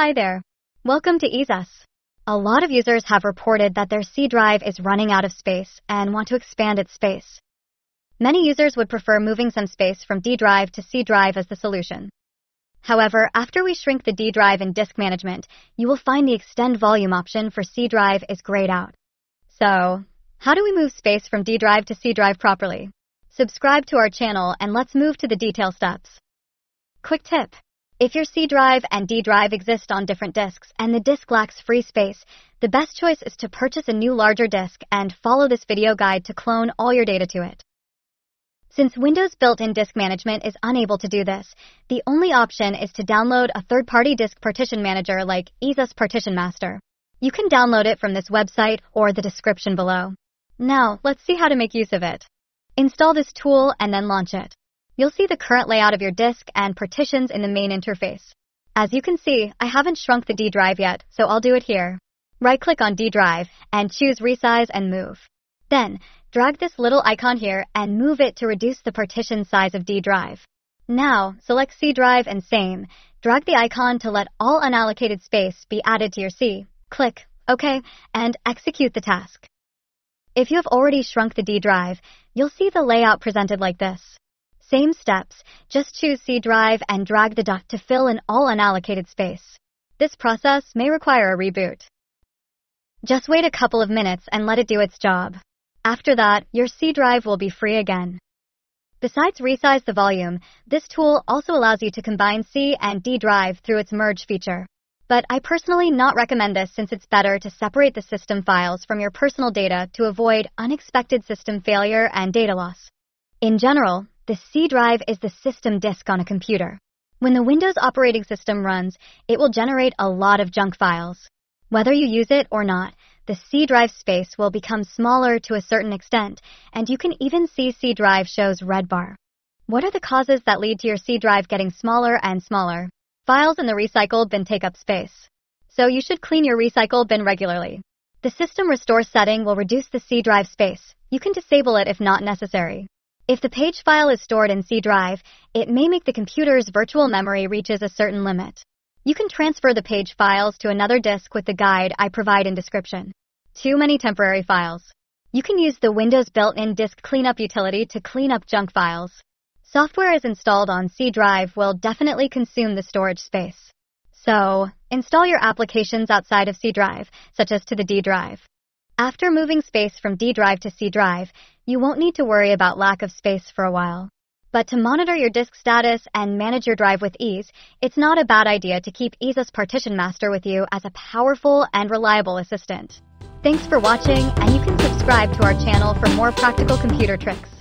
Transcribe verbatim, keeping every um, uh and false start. Hi there. Welcome to EaseUS. A lot of users have reported that their C drive is running out of space and want to expand its space. Many users would prefer moving some space from D drive to C drive as the solution. However, after we shrink the D drive in disk management, you will find the extend volume option for C drive is grayed out. So, how do we move space from D drive to C drive properly? Subscribe to our channel and let's move to the detail steps. Quick tip. If your C drive and D drive exist on different disks and the disk lacks free space, the best choice is to purchase a new larger disk and follow this video guide to clone all your data to it. Since Windows built-in disk management is unable to do this, the only option is to download a third-party disk partition manager like EaseUS Partition Master. You can download it from this website or the description below. Now, let's see how to make use of it. Install this tool and then launch it. You'll see the current layout of your disk and partitions in the main interface. As you can see, I haven't shrunk the D drive yet, so I'll do it here. Right-click on D drive and choose Resize and Move. Then, drag this little icon here and move it to reduce the partition size of D drive. Now, select C drive and same. Drag the icon to let all unallocated space be added to your C. Click OK and execute the task. If you have already shrunk the D drive, you'll see the layout presented like this. Same steps, just choose C drive and drag the dot to fill in all unallocated space. This process may require a reboot. Just wait a couple of minutes and let it do its job. After that, your C drive will be free again. Besides resize the volume, this tool also allows you to combine C and D drive through its merge feature. But I personally not recommend this since it's better to separate the system files from your personal data to avoid unexpected system failure and data loss. In general, the C drive is the system disk on a computer. When the Windows operating system runs, it will generate a lot of junk files. Whether you use it or not, the C drive space will become smaller to a certain extent, and you can even see C drive shows red bar. What are the causes that lead to your C drive getting smaller and smaller? Files in the recycle bin take up space. So you should clean your recycle bin regularly. The system restore setting will reduce the C drive space. You can disable it if not necessary. If the page file is stored in C drive, it may make the computer's virtual memory reaches a certain limit. You can transfer the page files to another disk with the guide I provide in description. Too many temporary files. You can use the Windows built-in disk cleanup utility to clean up junk files. Software as installed on C drive will definitely consume the storage space. So, install your applications outside of C drive, such as to the D drive. After moving space from D drive to C drive, you won't need to worry about lack of space for a while. But to monitor your disk status and manage your drive with ease, it's not a bad idea to keep EaseUS Partition Master with you as a powerful and reliable assistant. Thanks for watching, and you can subscribe to our channel for more practical computer tricks.